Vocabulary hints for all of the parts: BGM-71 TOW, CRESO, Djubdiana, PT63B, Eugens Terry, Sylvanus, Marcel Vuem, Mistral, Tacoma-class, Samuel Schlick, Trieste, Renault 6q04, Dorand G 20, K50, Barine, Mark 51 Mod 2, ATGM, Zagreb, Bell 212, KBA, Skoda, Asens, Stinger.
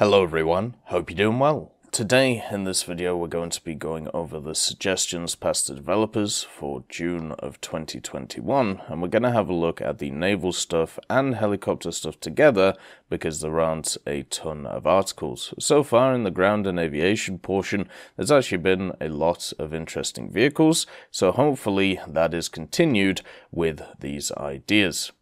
Hello everyone, hope you're doing well. Today in this video we're going to be going over the suggestions past the developers for June of 2021, and we're going to have a look at the naval stuff and helicopter stuff together because there aren't a ton of articles. So far in the ground and aviation portion there's actually been a lot of interesting vehicles, so hopefully that is continued with these ideas.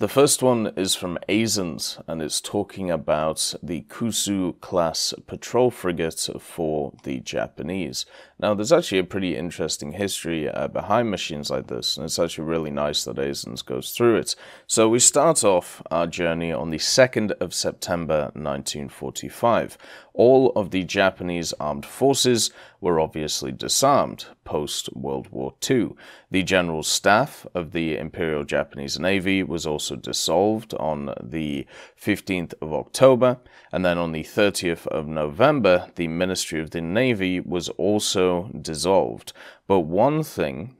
The first one is from Asens, and it's talking about the Kusu-class patrol frigate for the Japanese. Now, there's actually a pretty interesting history behind machines like this, and it's actually really nice that Asens goes through it. So we start off our journey on the 2nd of September 1945. All of the Japanese armed forces were obviously disarmed post-World War II. The General Staff of the Imperial Japanese Navy was also dissolved on the 15th of October, and then on the 30th of November, the Ministry of the Navy was also dissolved. But one thing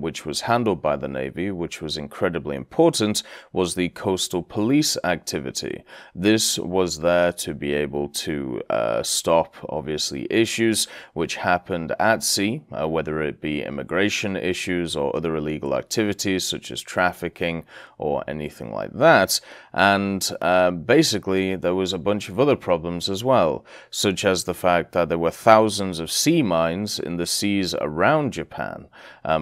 which was handled by the Navy, which was incredibly important, was the coastal police activity. This was there to be able to stop, obviously, issues which happened at sea, whether it be immigration issues or other illegal activities such as trafficking or anything like that. And basically, there was a bunch of other problems as well, such as the fact that there were thousands of sea mines in the seas around Japan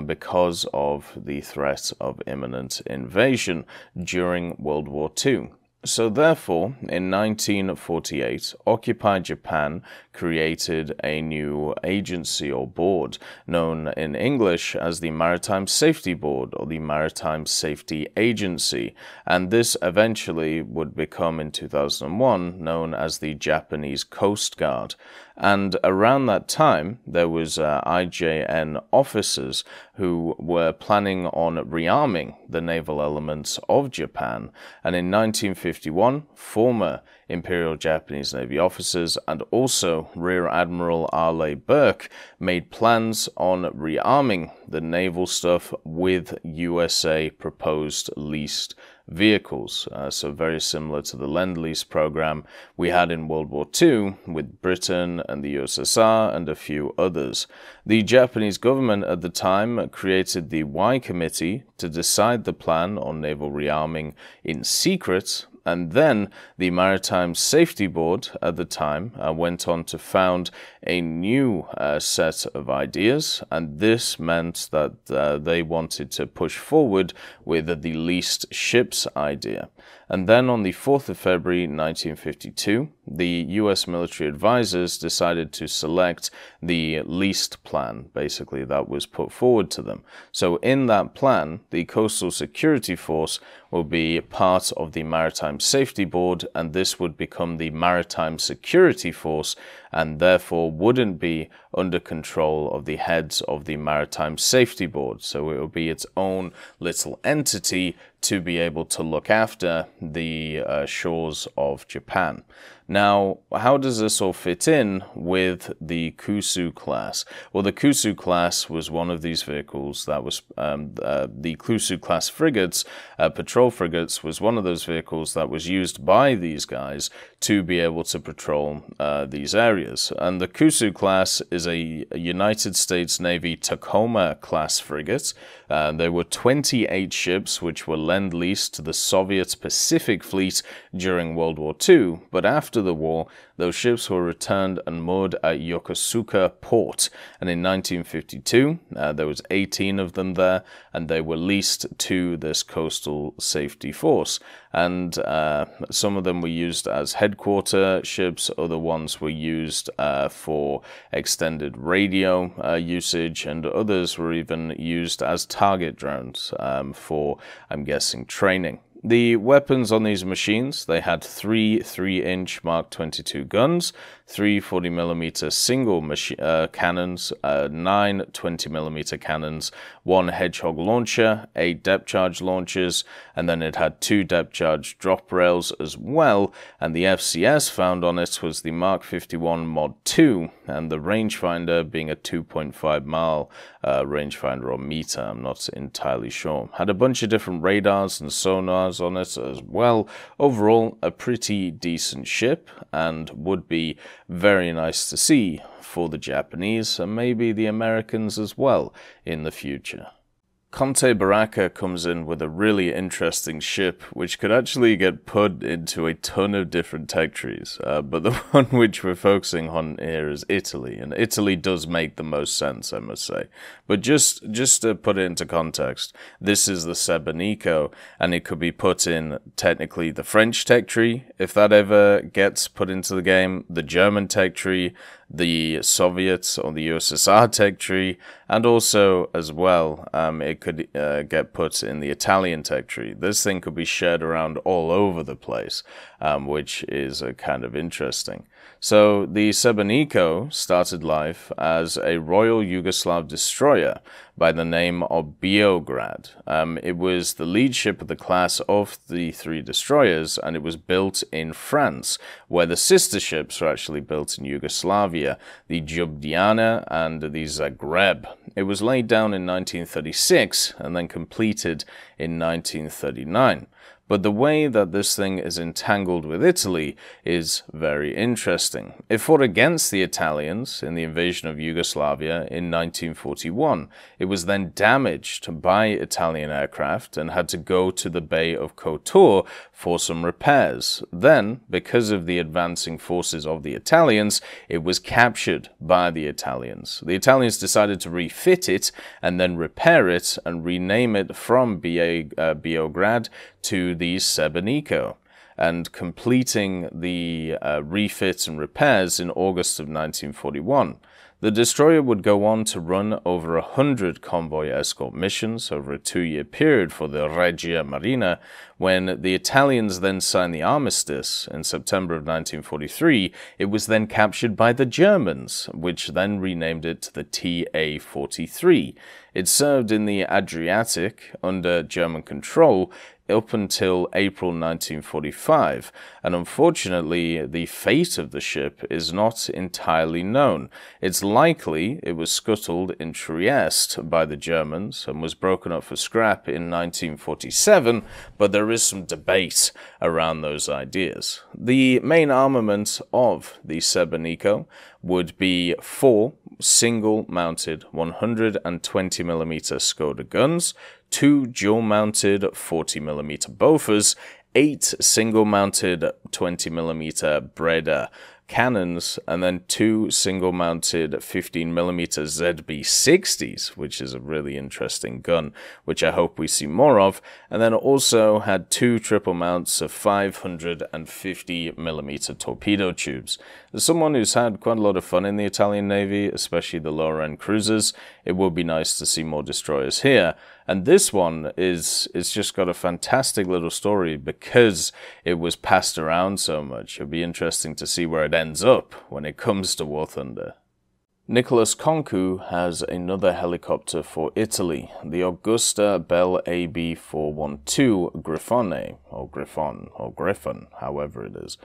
because of the threat of imminent invasion during World War II. So therefore, in 1948, occupied Japan created a new agency or board known in English as the Maritime Safety Board or the Maritime Safety Agency, and this eventually would become in 2001 known as the Japanese Coast Guard. And around that time, there was IJN officers who were planning on rearming the naval elements of Japan. And in 1951, former Imperial Japanese Navy officers and also Rear Admiral Arleigh Burke made plans on rearming the naval stuff with USA proposed leased vehicles, so very similar to the Lend-Lease program we had in World War II with Britain and the USSR and a few others. The Japanese government at the time created the Y Committee to decide the plan on naval rearming in secret, and then the Maritime Safety Board at the time went on to found a new set of ideas, and this meant that they wanted to push forward with the leased ships idea. And then on the 4th of February 1952, the US military advisors decided to select the leased plan, basically, that was put forward to them. So in that plan, the Coastal Security Force will be part of the Maritime Safety Board, and this would become the Maritime Security Force, and therefore wouldn't be under control of the heads of the Maritime Safety Board. So it would be its own little entity to be able to look after the shores of Japan. Now, how does this all fit in with the Kusu class? Well, the Kusu class was one of these vehicles that was, the Kusu class frigates, patrol frigates, was one of those vehicles that was used by these guys to be able to patrol these areas. And the Kusu class is a United States Navy Tacoma-class frigate. There were 28 ships which were lend-leased to the Soviet Pacific Fleet during World War II, but after the war, those ships were returned and moored at Yokosuka Port, and in 1952 there was 18 of them there, and they were leased to this coastal safety force. And some of them were used as headquarter ships, other ones were used for extended radio usage, and others were even used as target drones for, I'm guessing, training. The weapons on these machines, they had three 3-inch Mark 22 guns, three 40mm single cannons, nine 20mm cannons, one Hedgehog launcher, eight depth charge launchers, and then it had two depth charge drop rails as well, and the FCS found on it was the Mark 51 Mod 2, and the rangefinder being a 2.5-mile rangefinder or meter, I'm not entirely sure. Had a bunch of different radars and sonars, cameras on it as well. Overall, a pretty decent ship, and would be very nice to see for the Japanese and maybe the Americans as well in the future. Conte Baraka comes in with a really interesting ship, which could actually get put into a ton of different tech trees, but the one which we're focusing on here is Italy, and Italy does make the most sense, I must say. But just to put it into context, this is the Sebenico, and it could be put in technically the French tech tree, if that ever gets put into the game, the German tech tree, the Soviet or the USSR tech tree, and also as well it could get put in the Italian tech tree. This thing could be shared around all over the place, which is kind of interesting. So the Sebenico started life as a Royal Yugoslav destroyer by the name of Beograd. It was the lead ship of the class of the three destroyers, and it was built in France, where the sister ships were actually built in Yugoslavia, the Djubdiana and the Zagreb. It was laid down in 1936 and then completed in 1939. But the way that this thing is entangled with Italy is very interesting. It fought against the Italians in the invasion of Yugoslavia in 1941. It was then damaged by Italian aircraft and had to go to the Bay of Kotor for some repairs. Then, because of the advancing forces of the Italians, it was captured by the Italians. The Italians decided to refit it and then repair it and rename it from Beograd to the Sebenico, and completing the refits and repairs in August of 1941. The destroyer would go on to run over 100 convoy escort missions over a 2-year period for the Regia Marina, when the Italians then signed the armistice in September of 1943, it was then captured by the Germans, which then renamed it to the TA-43. It served in the Adriatic under German control up until April 1945, and unfortunately the fate of the ship is not entirely known. It's likely it was scuttled in Trieste by the Germans and was broken up for scrap in 1947, but there is some debate around those ideas. The main armament of the Sebenico would be 4 single-mounted 120mm Skoda guns, 2 dual-mounted 40mm Bofors, 8 single-mounted 20mm Breda cannons, and then 2 single-mounted 15mm ZB60s, which is a really interesting gun, which I hope we see more of, and then also had 2 triple mounts of 550mm torpedo tubes. As someone who's had quite a lot of fun in the Italian Navy, especially the lower-end cruisers, it would be nice to see more destroyers here. And this one it's just got a fantastic little story because it was passed around so much. It'll be interesting to see where it ends up when it comes to War Thunder. Nicholas Concu has another helicopter for Italy, the Agusta-Bell AB.412 Grifone, or Griffon, however it is.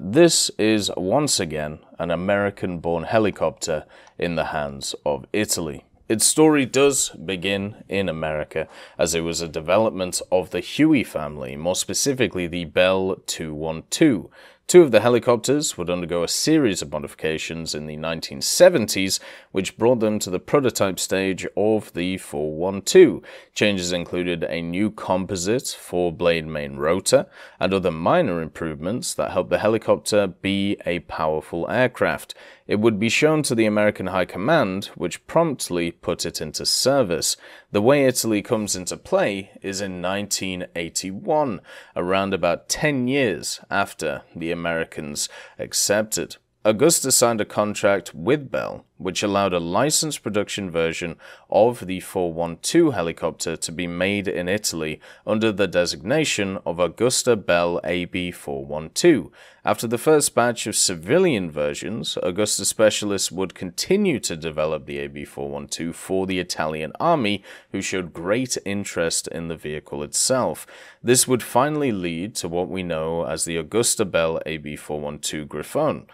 This is, once again, an American-born helicopter in the hands of Italy. Its story does begin in America, as it was a development of the Huey family, more specifically the Bell 212. 2 of the helicopters would undergo a series of modifications in the 1970s, which brought them to the prototype stage of the 412. Changes included a new composite 4-blade main rotor and other minor improvements that helped the helicopter be a powerful aircraft. It would be shown to the American High Command, which promptly put it into service. The way Italy comes into play is in 1981, around about 10 years after the Americans accepted. Agusta signed a contract with Bell, which allowed a licensed production version of the 412 helicopter to be made in Italy under the designation of Agusta Bell AB412. After the first batch of civilian versions, Agusta specialists would continue to develop the AB412 for the Italian army, who showed great interest in the vehicle itself. This would finally lead to what we know as the Agusta Bell AB412 Grifone.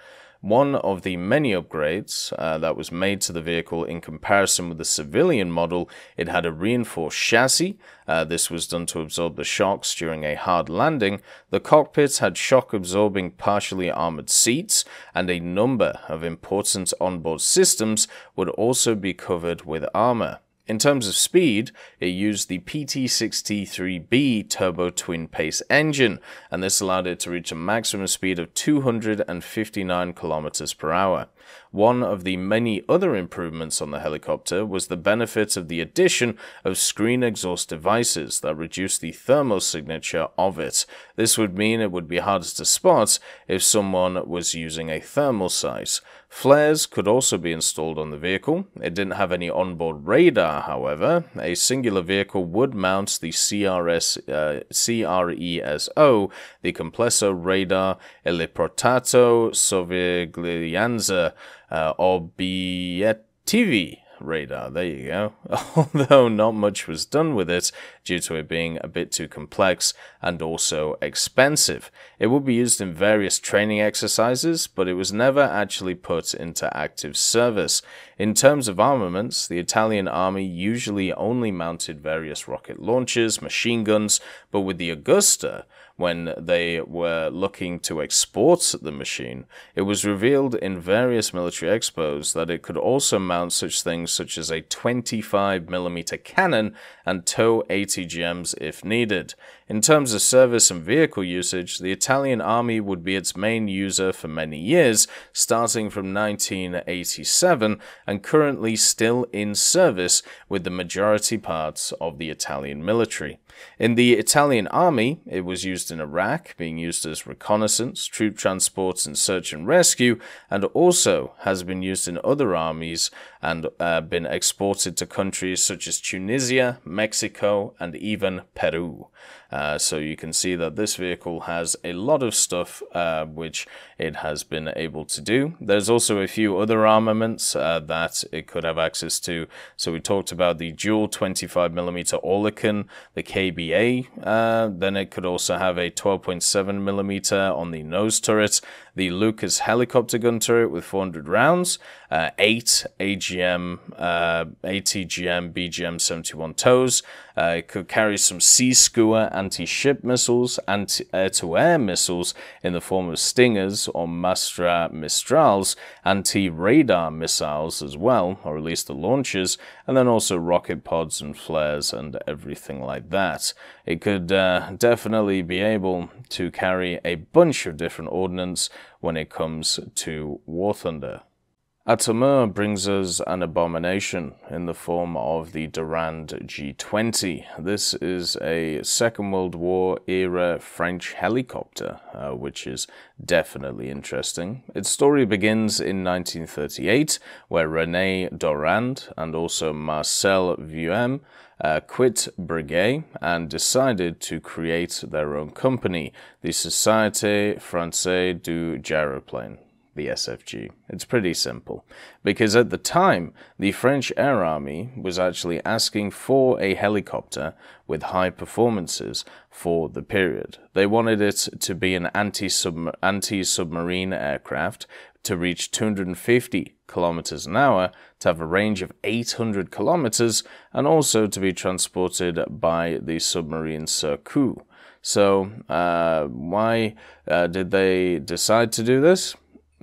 One of the many upgrades that that was made to the vehicle in comparison with the civilian model. It had a reinforced chassis. This was done to absorb the shocks during a hard landing. The cockpits had shock-absorbing partially armored seats, and a number of important onboard systems would also be covered with armor. In terms of speed, it used the PT63B turbo twin-pace engine, and this allowed it to reach a maximum speed of 259 km per hour. One of the many other improvements on the helicopter was the benefit of the addition of screen exhaust devices that reduced the thermal signature of it. This would mean it would be harder to spot if someone was using a thermal sight. Flares could also be installed on the vehicle. It didn't have any onboard radar, however. A singular vehicle would mount the CRESO, the Complesso Radar Eliportato Soviglianza, Obiettivi radar, there you go, although not much was done with it due to it being a bit too complex and also expensive. It would be used in various training exercises, but it was never actually put into active service. In terms of armaments, the Italian army usually only mounted various rocket launchers, machine guns, but with the Agusta, when they were looking to export the machine, it was revealed in various military expos that it could also mount such things such as a 25mm cannon and tow ATGMs if needed. In terms of service and vehicle usage, the Italian army would be its main user for many years, starting from 1987 and currently still in service with the majority parts of the Italian military. In the Italian army, it was used in Iraq, being used as reconnaissance, troop transports and search and rescue, and also has been used in other armies and been exported to countries such as Tunisia, Mexico and even Peru. So you can see that this vehicle has a lot of stuff which it has been able to do. There's also a few other armaments that it could have access to. So we talked about the dual 25mm Oerlikon, the KBA, then it could also have a 12.7mm on the nose turret, the Lucas helicopter gun turret with 400 rounds, 8 ATGM BGM-71 tows. It could carry some sea skua anti-ship missiles, anti-air-to-air missiles in the form of Stingers or Mastra Mistrals, anti-radar missiles as well, or at least the launchers, and then also rocket pods and flares and everything like that. It could definitely be able to carry a bunch of different ordnance when it comes to War Thunder. Atamur brings us an abomination in the form of the Durand G20. This is a Second World War era French helicopter, which is definitely interesting. Its story begins in 1938, where René Durand and also Marcel Vuem quit Breguet and decided to create their own company, the Société Française du Gyroplane. The SFG. It's pretty simple, because at the time, the French Air Army was actually asking for a helicopter with high performances for the period. They wanted it to be an anti-submarine aircraft to reach 250 kilometers an hour, to have a range of 800 kilometers, and also to be transported by the submarine Surcouf. So, why did they decide to do this?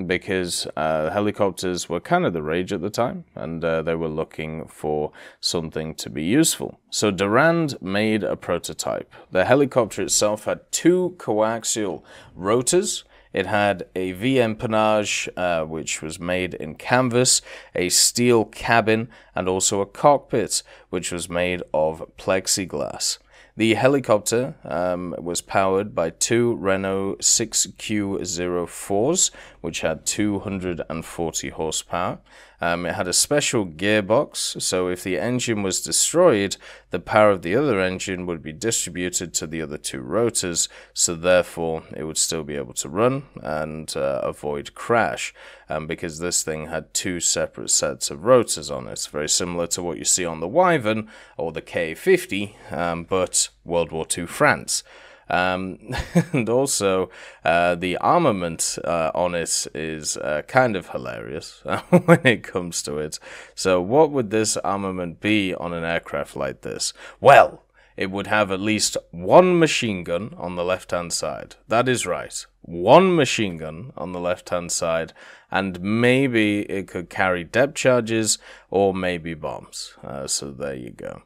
Because helicopters were kind of the rage at the time, and they were looking for something to be useful. So Durand made a prototype. The helicopter itself had two coaxial rotors. It had a V-empennage, which was made in canvas, a steel cabin, and also a cockpit, which was made of plexiglass. The helicopter was powered by two Renault 6Q04s, which had 240 horsepower. It had a special gearbox, so if the engine was destroyed, the power of the other engine would be distributed to the other two rotors, so therefore it would still be able to run and avoid crash, because this thing had two separate sets of rotors on it, very similar to what you see on the Wyvern or the K50, but World War II France. And also, the armament on it is kind of hilarious when it comes to it. So what would this armament be on an aircraft like this? Well, it would have at least one machine gun on the left-hand side. That is right. One machine gun on the left-hand side, and maybe it could carry depth charges or maybe bombs. So there you go.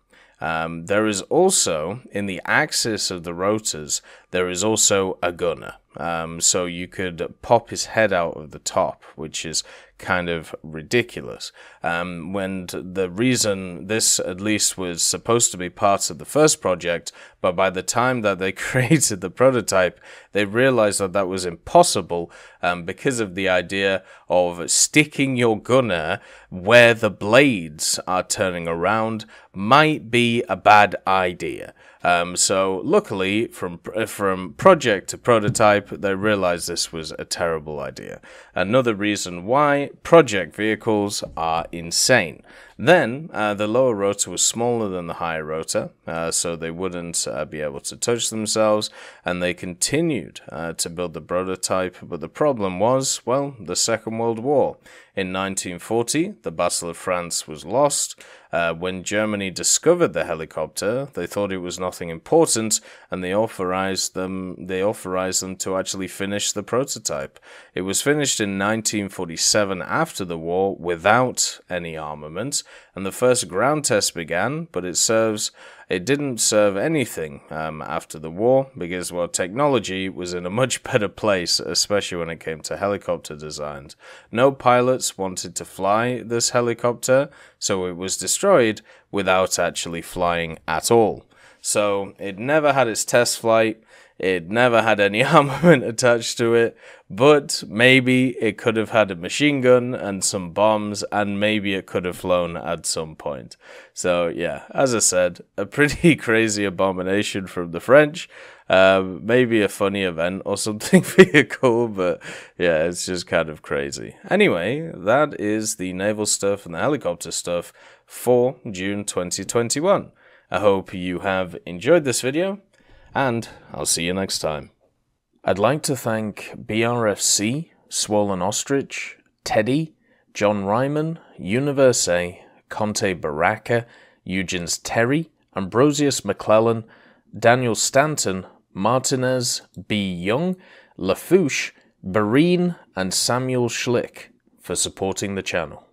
There is also, in the axis of the rotors, there is also a gunner. So you could pop his head out of the top, which is kind of ridiculous. When the reason this at least was supposed to be part of the first project, but by the time that they created the prototype, they realized that that was impossible because of the idea of sticking your gunner where the blades are turning around might be a bad idea. So luckily, from project to prototype, they realized this was a terrible idea. Another reason why project vehicles are insane. Then, the lower rotor was smaller than the higher rotor, so they wouldn't be able to touch themselves, and they continued to build the prototype, but the problem was, well, the Second World War. In 1940, the Battle of France was lost. When Germany discovered the helicopter, they thought it was nothing important, and they authorized them to actually finish the prototype. It was finished in 1947 after the war without any armament, and the first ground test began, but it didn't serve anything after the war, because, well, technology was in a much better place, especially when it came to helicopter designs. No pilots wanted to fly this helicopter, so it was destroyed without actually flying at all. So it never had its test flight, it never had any armament attached to it, but maybe it could have had a machine gun and some bombs, and maybe it could have flown at some point. So yeah, as I said, a pretty crazy abomination from the French. Maybe a funny event or something vehicle, but yeah, it's just kind of crazy. Anyway, that is the naval stuff and the helicopter stuff for June 2021. I hope you have enjoyed this video, and I'll see you next time. I'd like to thank BRFC, Swollen Ostrich, Teddy, John Ryman, Universe, Conte Baraka, Eugens Terry, Ambrosius McClellan, Daniel Stanton, Martinez, B. Young, Lafouche, Barine, and Samuel Schlick for supporting the channel.